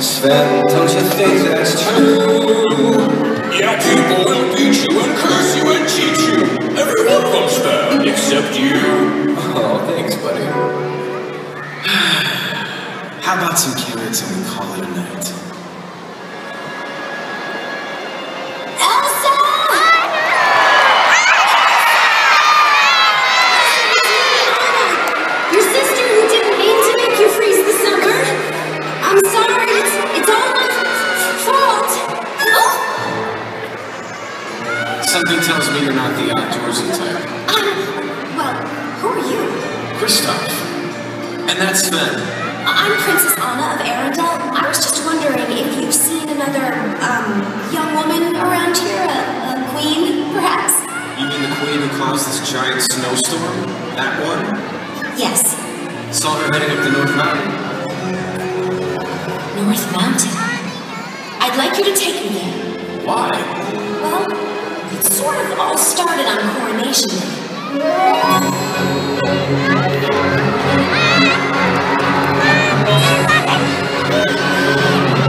Sven, don't you think that's true? Yeah, people will beat you and curse you and cheat you. Everyone comes down except you. Oh, thanks, buddy. How about some carrots and we call it a night? Elsa! Anna! Your sister who didn't mean to make you freeze this summer. I'm sorry. Something tells me you're not the outdoorsy type. Well, who are you? Kristoff. And that's Sven. I'm Princess Anna of Arendelle. I was just wondering if you've seen another, young woman around here? A queen, perhaps? You mean the queen who caused this giant snowstorm? That one? Yes. Saw her heading up the North Mountain. North Mountain? I'd like you to take me there. Why? Well, it sort of all started on Coronation Day.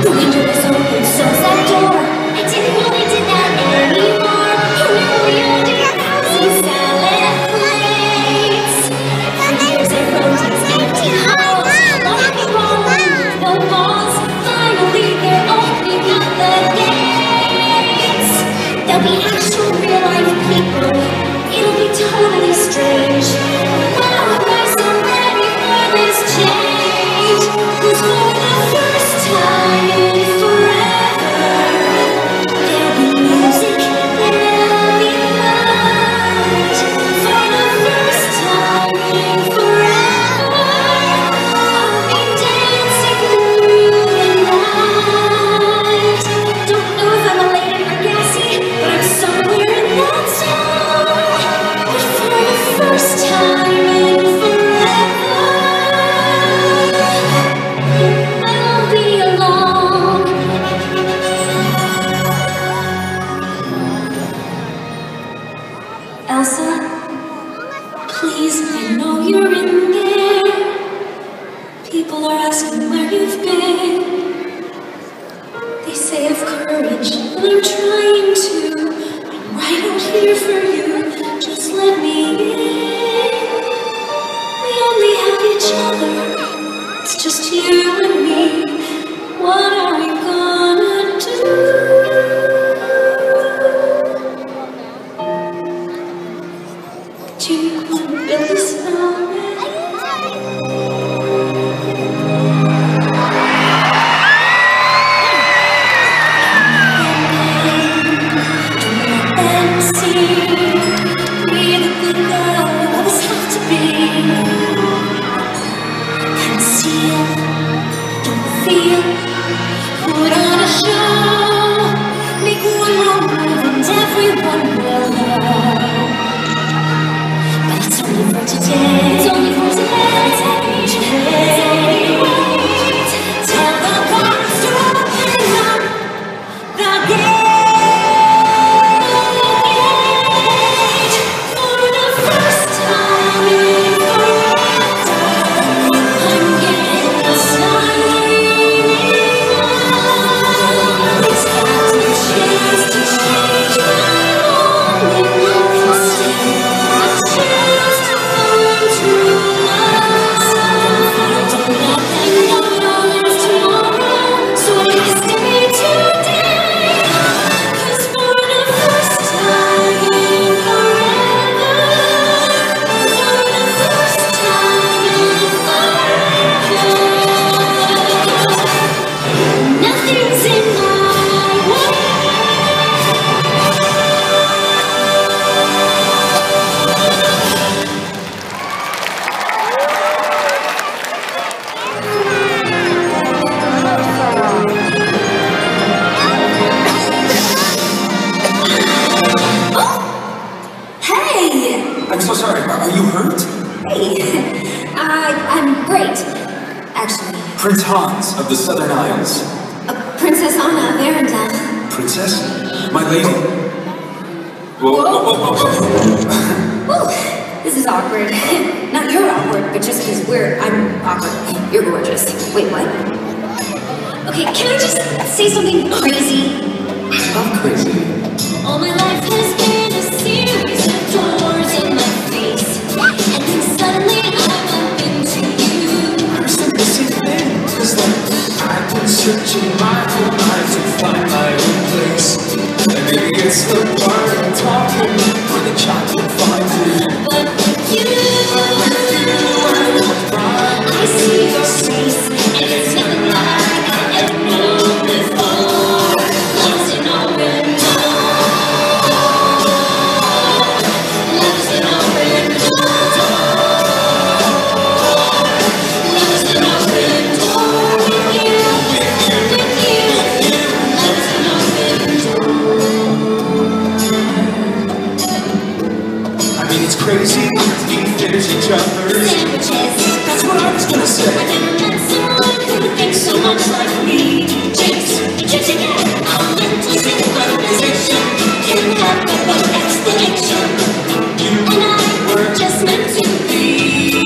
The window was open, so was that door. I didn't know they did that anymore. Who knew we all did that cozy salad plates? And there's a rose's empty house. Like a ball, no balls. Finally, they're opening up the gates. They'll be totally strange. All of us are ready for this change. Cause for the first time in forever, there'll be music, there'll be light. For the first time in forever, I'll be dancing through the night. Don't know if I'm elated or gassy, but I'm somewhere in that zone. First time in forever, I'll be alone. Elsa, please, I know you're in there. People are asking where you've been. They say of courage, and I'm trying to. I'm right out here for you. Just let me in. Each other. It's just you and me. What are we gonna do? Do you want to build a snowman? We're the good love we always have to be. Don't feel, put on a show. Make one wrong move and everyone will know. But it's only for today. I'm so sorry. Are you hurt? I'm great, actually. Prince Hans of the Southern Isles. Princess Anna of Arendelle. Princess? My lady. Whoa, whoa, whoa, whoa, whoa. Whoa. This is awkward. Not you're awkward, but just because we're... I'm awkward. You're gorgeous. Wait, what? Okay, can I just say something crazy? I'm crazy. All my life has been... Searching my own eyes to find my own place. And maybe it's the part I'm talking for the child will find you. But with you, I see your face, and it's nothing like I ever knew before. Love's an open door. Love's an open door. Love's an open door. Crazy, you finish each other. Sandwiches. That's what I was gonna say. I never met someone who would think so much like me. Chips again. I'm mental synchronization. Can't have the right explanation. You and I were just meant to be. Say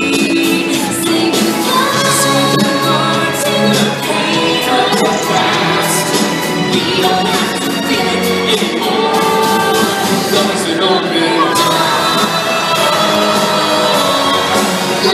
goodbye to the pain of the past. We don't have to feel it anymore. Love's an open door. It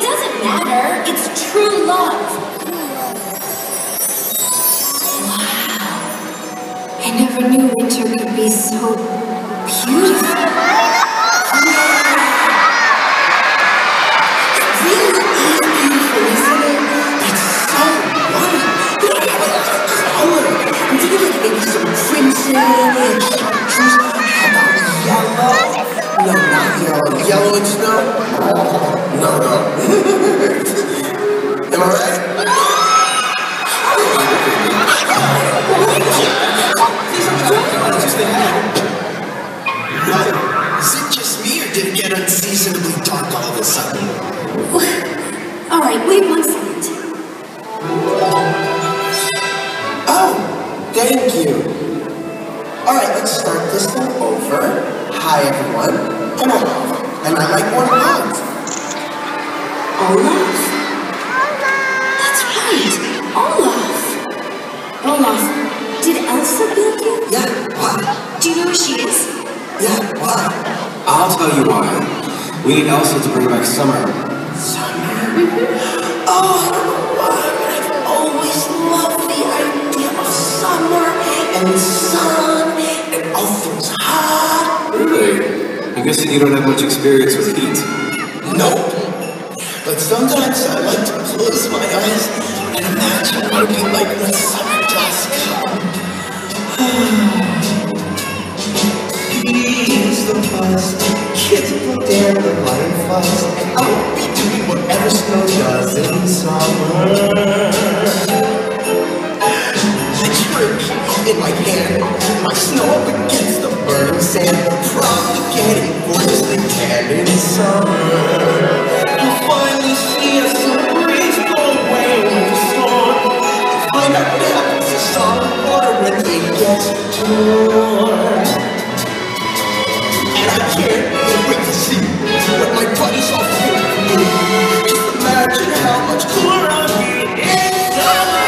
doesn't matter. It's true love. I never knew winter could be so beautiful. Yellow and snow? No, no. Am I right? What? Is it just me or did it get unseasonably dark all of a sudden? Alright, wait one second. Oh, thank you. Alright, let's start this thing over. Hi, everyone. Come on. And I like one Hans. Olaf? That's right, Olaf. Olaf, did Elsa build you? Yeah, why? Do you know who she is? Yeah, why? I'll tell you why. We need Elsa to bring back summer. Summer? Mm-hmm. Oh, I don't know why, but I've always loved the idea of summer and sun and all things hot. Really? I'm guessing you don't have much experience with heat. Nope. But sometimes I like to close my eyes and imagine what it would be like when summer does come. He's the best. Kids will dare the light fuss. And I will be doing whatever snow does in summer. I drink in my hand, my snow up against the burning sand. Propagating voice they can in summer. You'll finally see a breeze blow away with the storm. You'll find out what happens to solid water when they get torn. And I can't wait to see what my buddies all feel for me. Just imagine how much cooler I'll be in summer.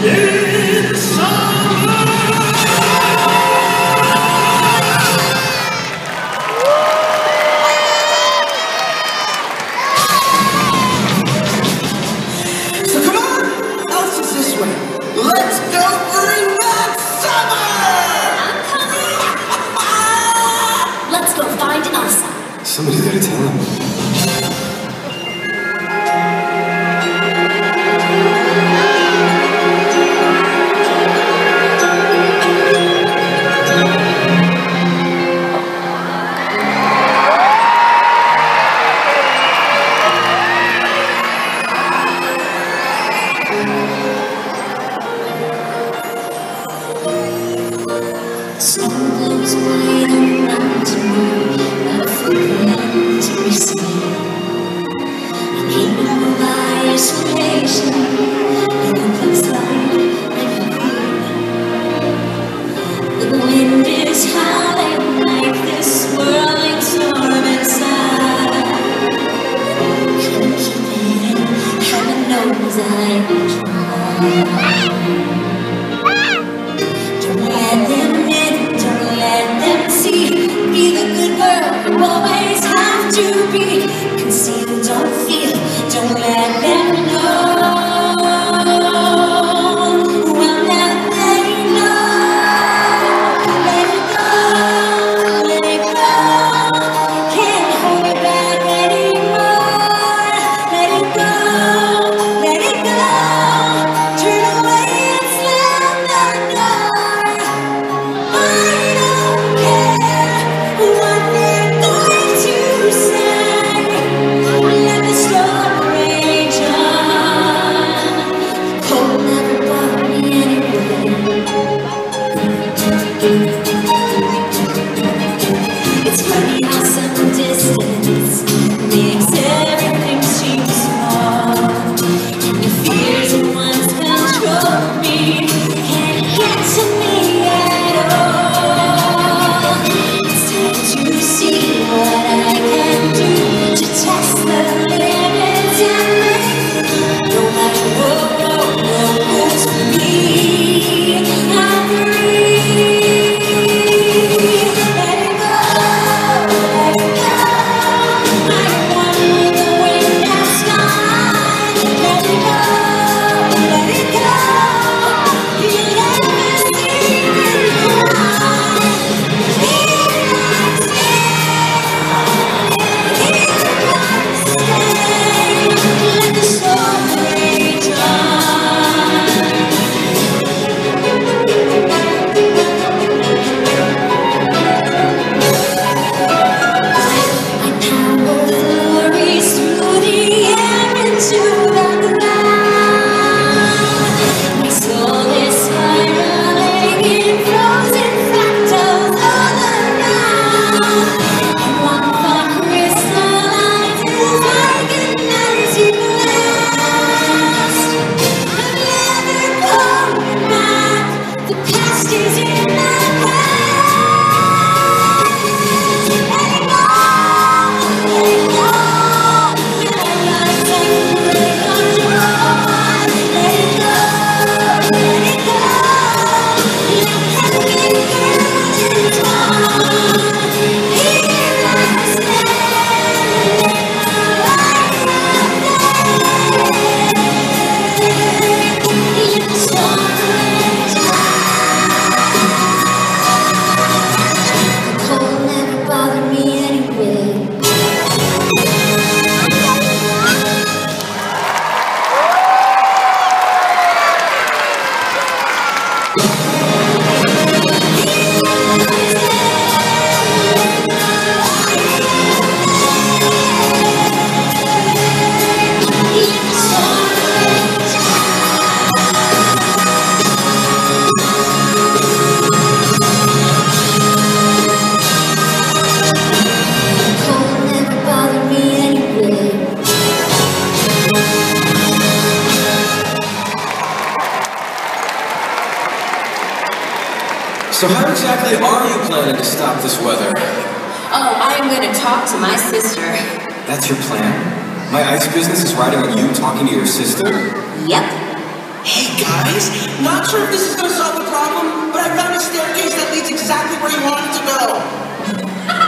It's summer! summer! Let's go find Elsa. Somebody's gotta tell him. So how exactly are you planning to stop this weather? Oh, I am going to talk to my sister. That's your plan? My ice business is riding on you talking to your sister? Yep. Hey guys, not sure if this is going to solve the problem, but I found a staircase that leads exactly where you want it to go. Ha!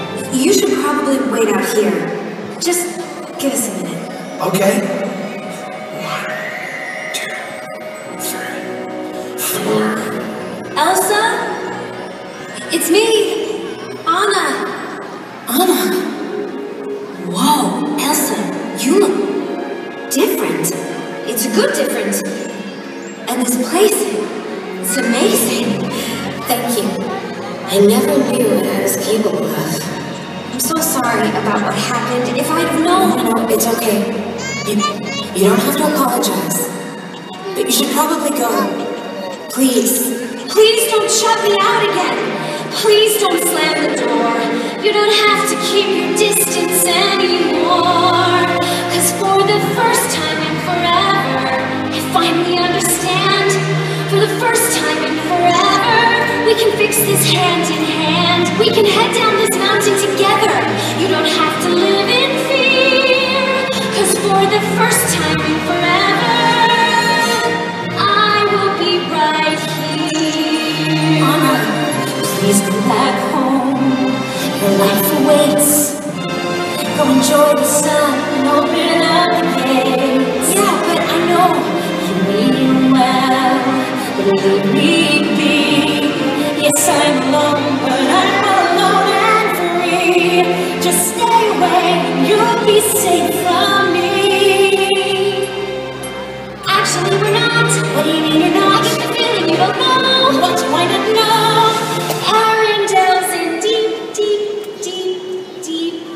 Thank goodness! You should probably wait out here. Just give us a minute. Okay. look different. And this place, it's amazing. Thank you. I never knew what I was capable of. I'm so sorry about what happened. If I'd have known... No, it's okay. You don't have to apologize. But you should probably go. Please. Please don't shut me out again. Please don't slam the door. You don't have to keep your distance anymore. Cause for the first time in forever, I finally understand. For the first time in forever, we can fix this hand in hand. We can head down this mountain together. You don't have to live in fear. Cause for the first time in forever, I will be right here. Anna, please come back home. Your life awaits. Go enjoy the sun and open up the gates. Yeah, but I know you mean well, but leave me be. Yes, I'm alone, but I'm not alone and free. Just stay away and you'll be safe from me. Actually, we're not. What do you mean you're not? Get the feeling you don't know. What do I not know? Arundel's in deep, deep, deep, deep.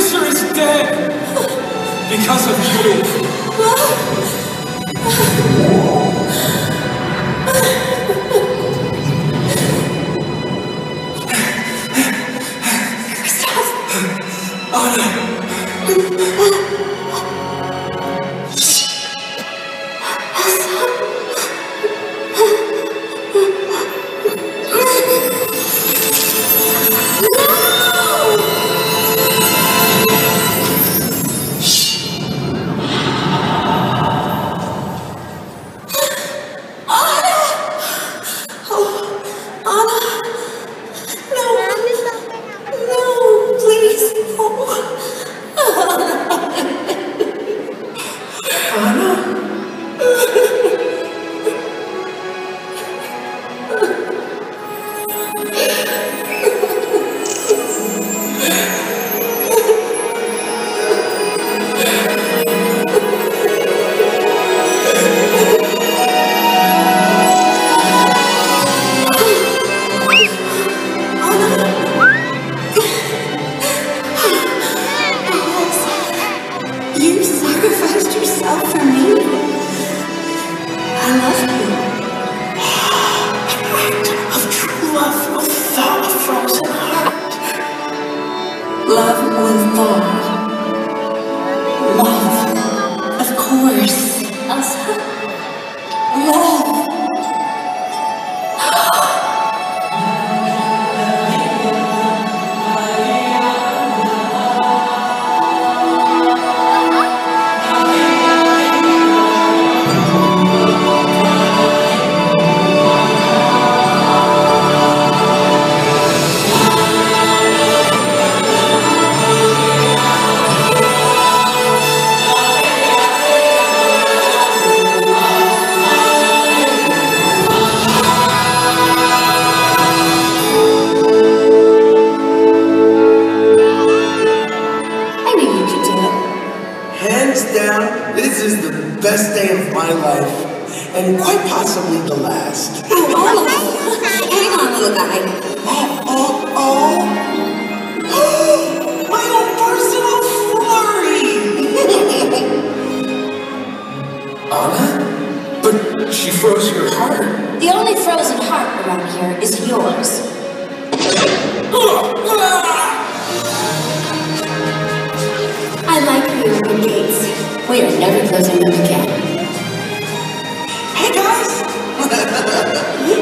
sister is dead! Because of you! Kristoff! Anna!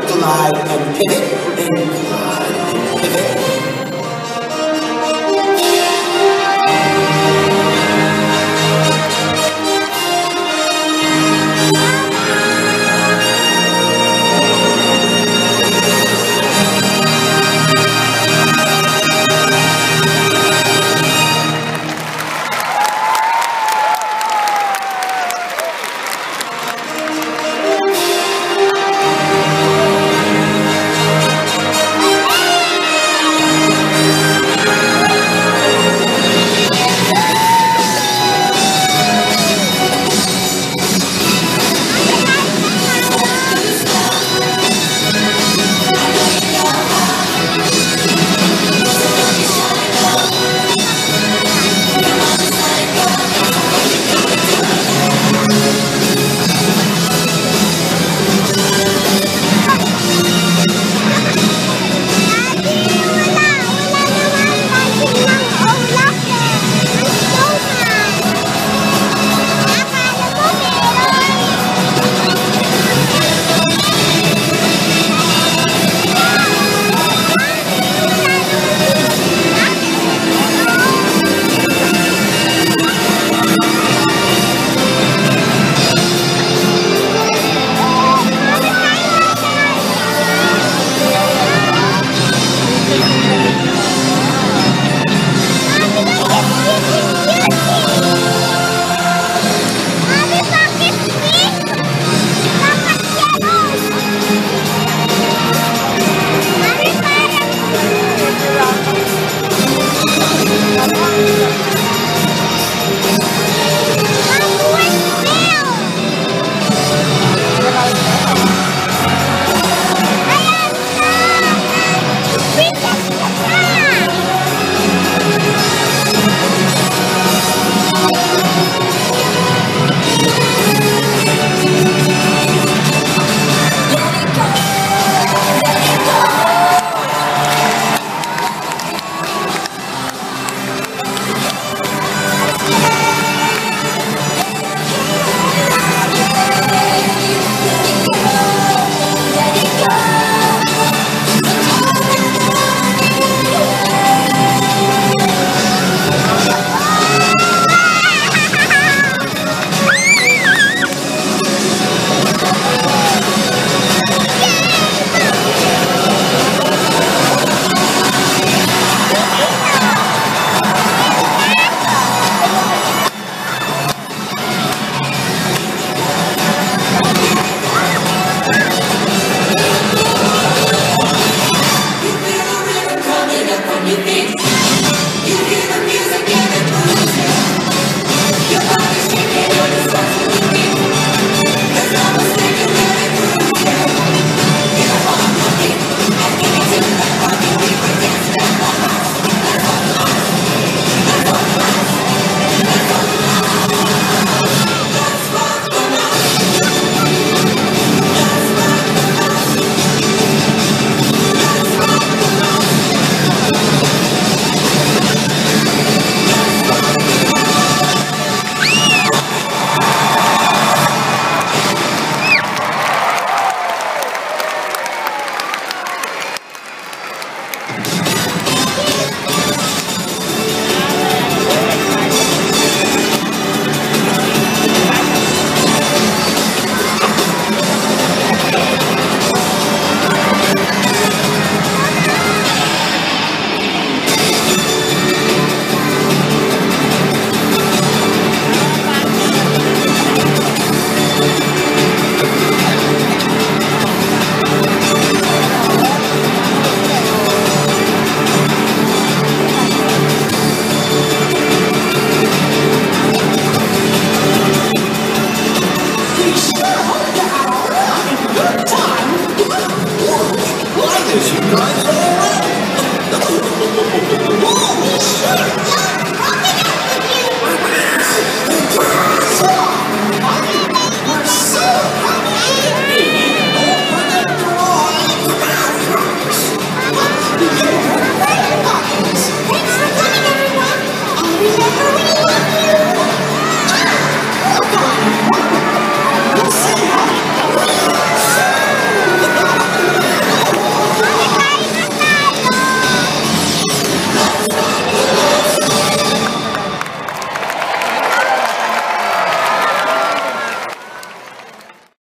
Glide and pivot and glide.